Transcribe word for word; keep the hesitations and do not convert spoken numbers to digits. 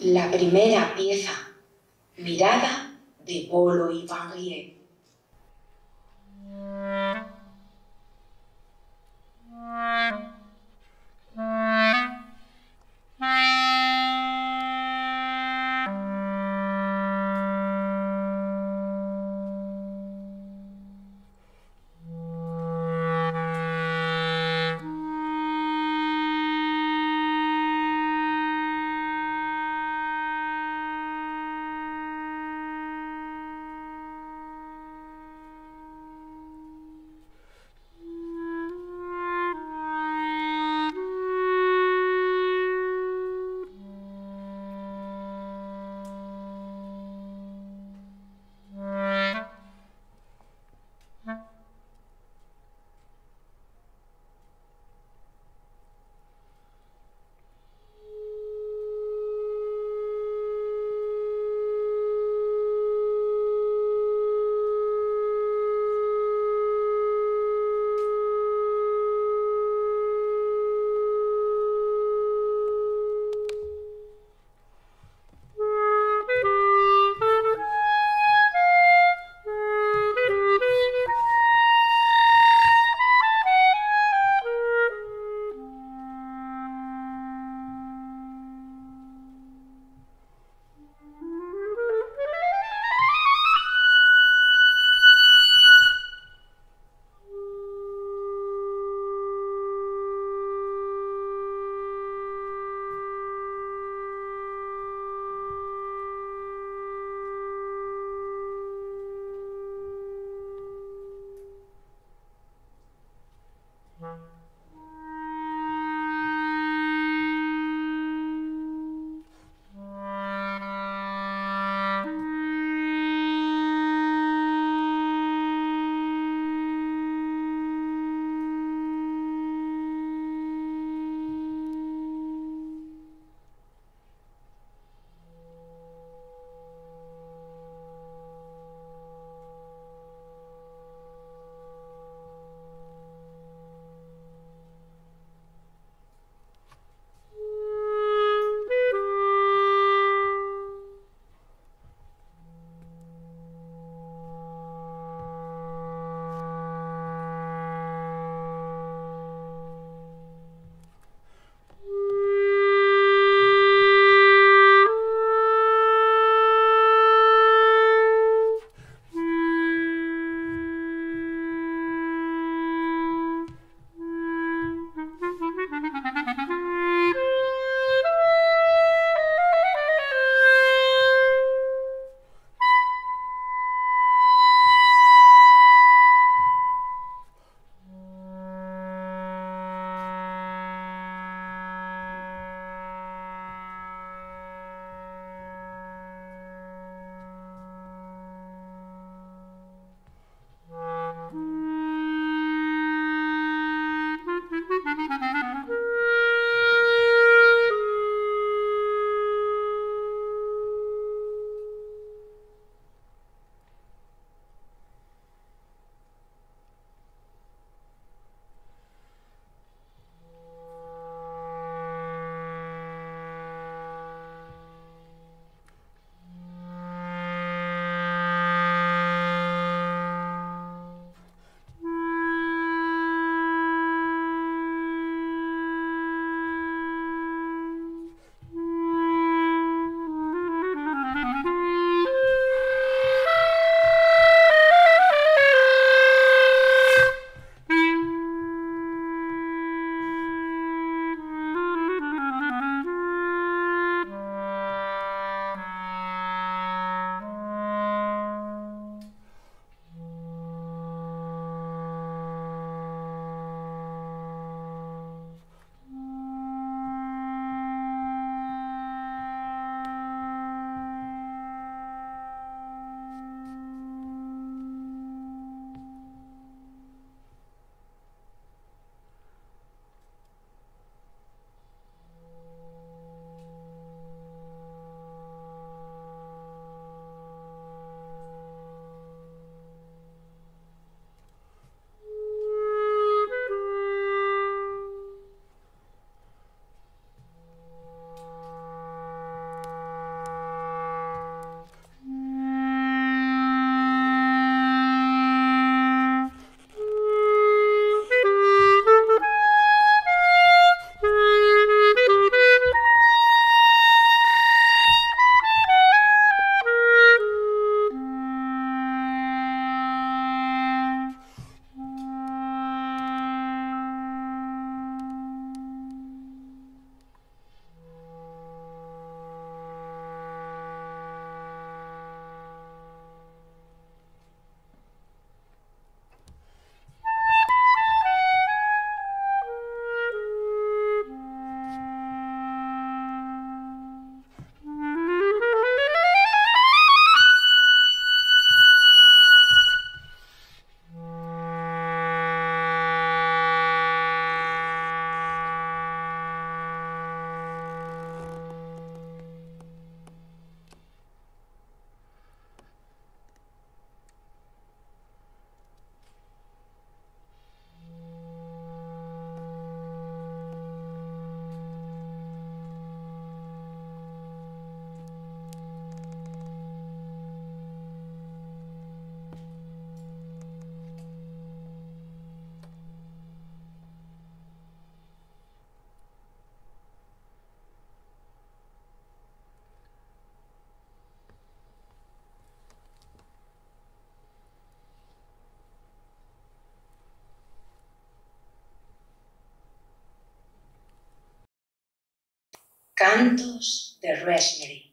la primera pieza, Mirada de Bolo y Barrier. Cantos de Roosenary.